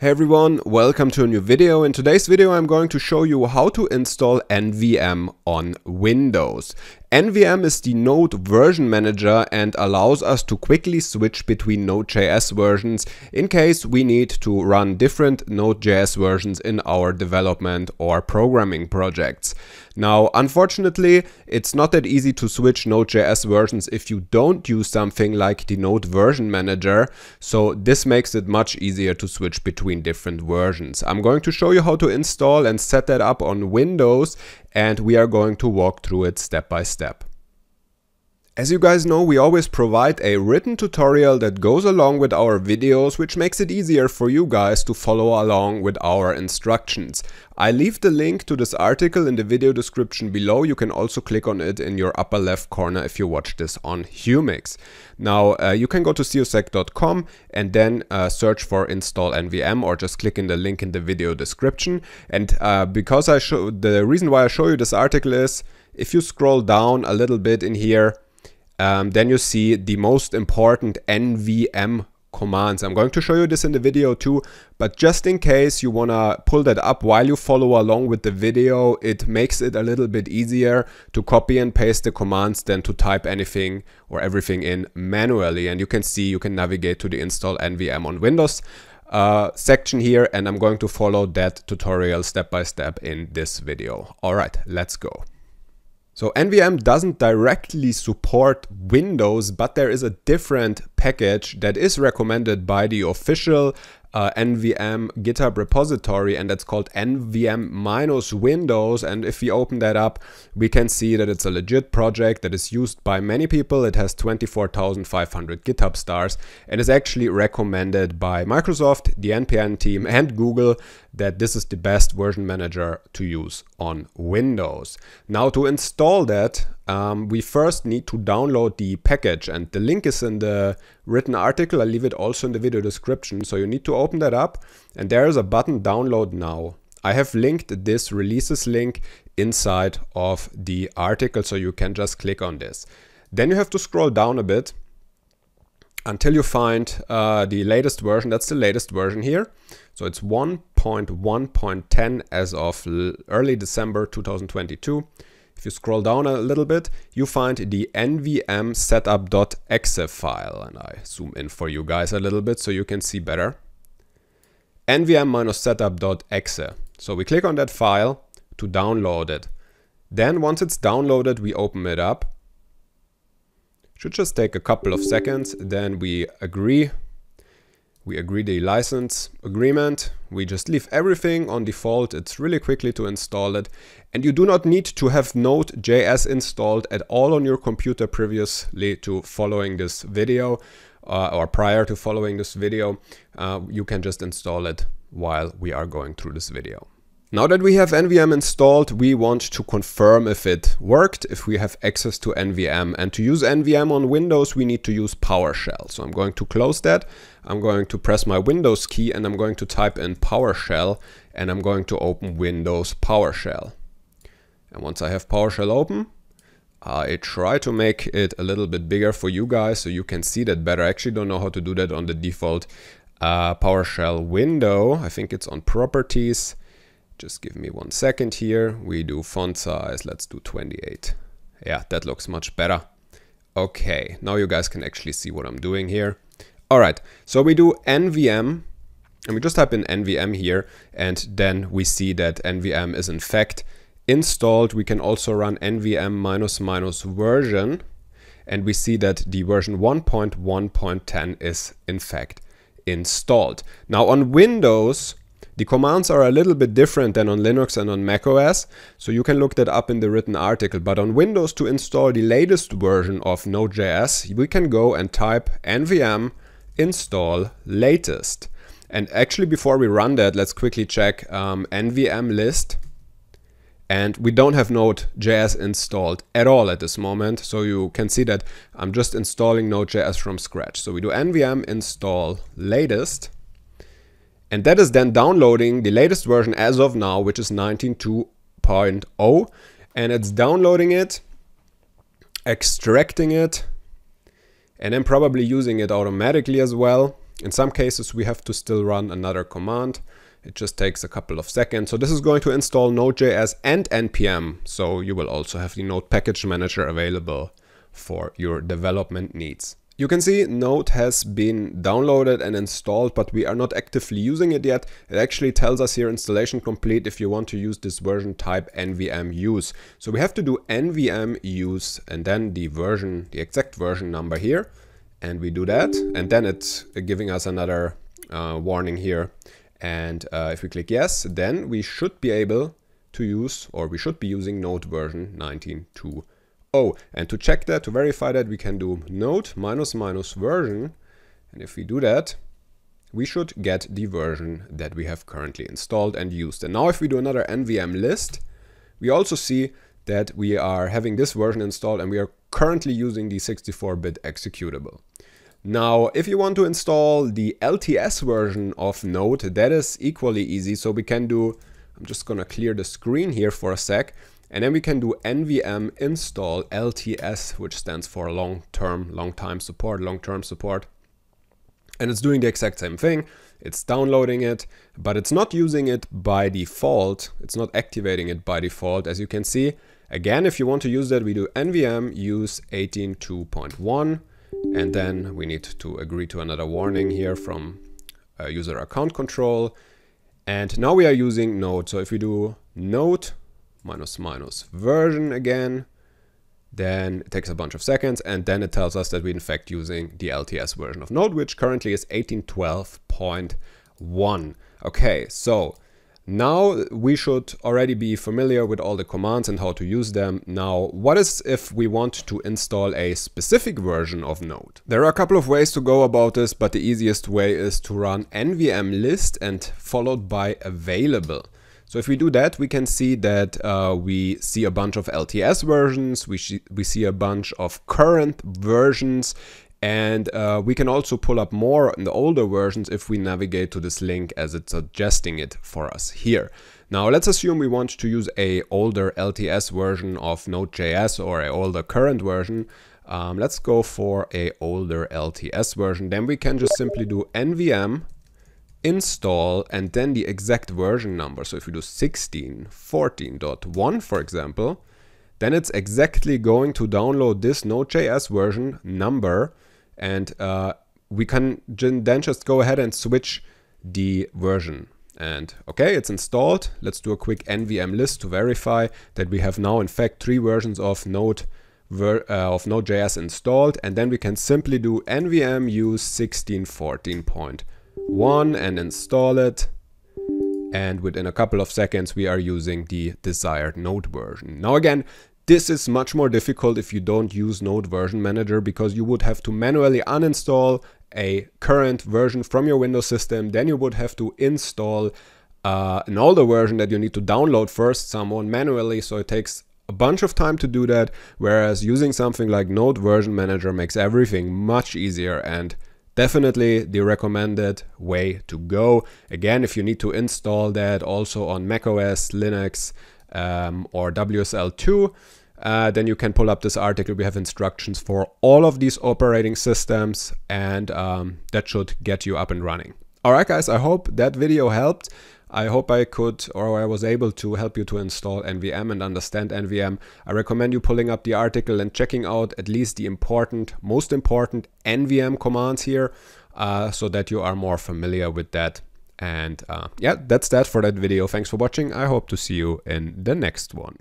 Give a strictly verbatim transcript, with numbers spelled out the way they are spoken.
Hey everyone, welcome to a new video. In today's video I'm going to show you how to install N V M on Windows. N V M is the Node Version Manager and allows us to quickly switch between Node.js versions in case we need to run different Node.js versions in our development or programming projects. Now, unfortunately, it's not that easy to switch Node.js versions if you don't use something like the Node Version Manager, so this makes it much easier to switch between different versions. I'm going to show you how to install and set that up on Windows, and we are going to walk through it step by step. As you guys know, we always provide a written tutorial that goes along with our videos, which makes it easier for you guys to follow along with our instructions. I leave the link to this article in the video description below. You can also click on it in your upper left corner if you watch this on Humix. Now, uh, you can go to ceos three c dot com and then uh, search for install N V M, or just click in the link in the video description. And uh, because I show, the reason why I show you this article is, if you scroll down a little bit in here, um, then you see the most important N V M commands. I'm going to show you this in the video too, but just in case you want to pull that up while you follow along with the video, it makes it a little bit easier to copy and paste the commands than to type anything or everything in manually. And you can see you can navigate to the install N V M on Windows uh, section here, and I'm going to follow that tutorial step by step in this video. All right, let's go. So N V M doesn't directly support Windows, but there is a different package that is recommended by the official uh, N V M GitHub repository, and that's called N V M Windows. And if we open that up, we can see that it's a legit project that is used by many people. It has twenty-four thousand five hundred GitHub stars and is actually recommended by Microsoft, the N P M team, and Google, that this is the best version manager to use on Windows. Now, to install that, Um, we first need to download the package, and the link is in the written article. I'll leave it also in the video description. So you need to open that up, and there is a button, download now. I have linked this releases link inside of the article, so you can just click on this. Then you have to scroll down a bit until you find uh, the latest version. That's the latest version here. So it's one point one point ten as of early December two thousand twenty-two. If you scroll down a little bit, you find the N V M setup dot E X E file, and I zoom in for you guys a little bit so you can see better. N V M setup dot E X E. So we click on that file to download it. Then once it's downloaded, we open it up. It should just take a couple of seconds. Then we agree. We agree the license agreement. We just leave everything on default. It's really quickly to install it. And you do not need to have Node.js installed at all on your computer previously to following this video, uh, or prior to following this video. Uh, you can just install it while we are going through this video. Now that we have N V M installed, we want to confirm if it worked, if we have access to N V M. And to use N V M on Windows, we need to use PowerShell. So I'm going to close that. I'm going to press my Windows key, and I'm going to type in PowerShell, and I'm going to open Windows PowerShell. And once I have PowerShell open, I try to make it a little bit bigger for you guys so you can see that better. I actually don't know how to do that on the default uh, PowerShell window. I think it's on Properties. Just give me one second here. We do font size, let's do twenty-eight. Yeah, that looks much better. Okay, now you guys can actually see what I'm doing here. All right, so we do N V M, and we just type in N V M here, and then we see that N V M is in fact installed. We can also run N V M version, and we see that the version one point one point ten is in fact installed. Now on Windows, the commands are a little bit different than on Linux and on macOS, so you can look that up in the written article. But on Windows, to install the latest version of Node.js, we can go and type N V M install latest. And actually, before we run that, let's quickly check um, N V M list. And we don't have Node.js installed at all at this moment, so you can see that I'm just installing Node.js from scratch. So we do N V M install latest. And that is then downloading the latest version as of now, which is nineteen point two point zero. And it's downloading it, extracting it, and then probably using it automatically as well. In some cases, we have to still run another command. It just takes a couple of seconds. So this is going to install Node.js and N P M. So you will also have the Node Package Manager available for your development needs. You can see Node has been downloaded and installed, but we are not actively using it yet. It actually tells us here installation complete if you want to use this version type N V M use. So we have to do N V M use and then the version, the exact version number here. And we do that. And then it's giving us another uh, warning here. And uh, if we click yes, then we should be able to use, or we should be using Node version nineteen point two. Oh, and to check that, to verify that, we can do node minus minus version. And if we do that, we should get the version that we have currently installed and used. And now if we do another N V M list, we also see that we are having this version installed and we are currently using the sixty-four bit executable. Now, if you want to install the L T S version of Node, that is equally easy. So we can do, I'm just going to clear the screen here for a sec. And then we can do nvm install L T S, which stands for long-term, long-time support, long-term support. And it's doing the exact same thing. It's downloading it, but it's not using it by default. It's not activating it by default, as you can see. Again, if you want to use that, we do nvm use eighteen point two point one. And then we need to agree to another warning here from uh, user account control. And now we are using Node. So if we do node minus minus version again, then it takes a bunch of seconds and then it tells us that we're in fact using the L T S version of Node, which currently is eighteen twelve point one. Okay, so now we should already be familiar with all the commands and how to use them. Now, what is if we want to install a specific version of Node? There are a couple of ways to go about this, but the easiest way is to run nvm list and followed by available. So if we do that, we can see that uh, we see a bunch of L T S versions, we, we see a bunch of current versions, and uh, we can also pull up more in the older versions if we navigate to this link as it's suggesting it for us here. Now let's assume we want to use a older L T S version of Node.js or an older current version. Um, let's go for a older L T S version. Then we can just simply do nvm install and then the exact version number. So if we do sixteen fourteen point one, for example, then it's exactly going to download this Node.js version number. And uh, we can then just go ahead and switch the version. And okay, it's installed. Let's do a quick nvm list to verify that we have now in fact three versions of Node ver uh, of Node.js installed. And then we can simply do nvm use sixteen fourteen point one one and install it, and within a couple of seconds we are using the desired Node version. Now again, this is much more difficult if you don't use Node Version Manager, because you would have to manually uninstall a current version from your Windows system, then you would have to install uh, an older version that you need to download first someone manually, so it takes a bunch of time to do that, whereas using something like Node Version Manager makes everything much easier and definitely the recommended way to go. Again, if you need to install that also on macOS, Linux, um, or W S L two, uh, then you can pull up this article. We have instructions for all of these operating systems, and um, that should get you up and running. All right, guys, I hope that video helped. I hope I could, or I was able to help you to install N V M and understand N V M. I recommend you pulling up the article and checking out at least the important, most important N V M commands here, uh, so that you are more familiar with that. And uh, yeah, that's that for that video. Thanks for watching. I hope to see you in the next one.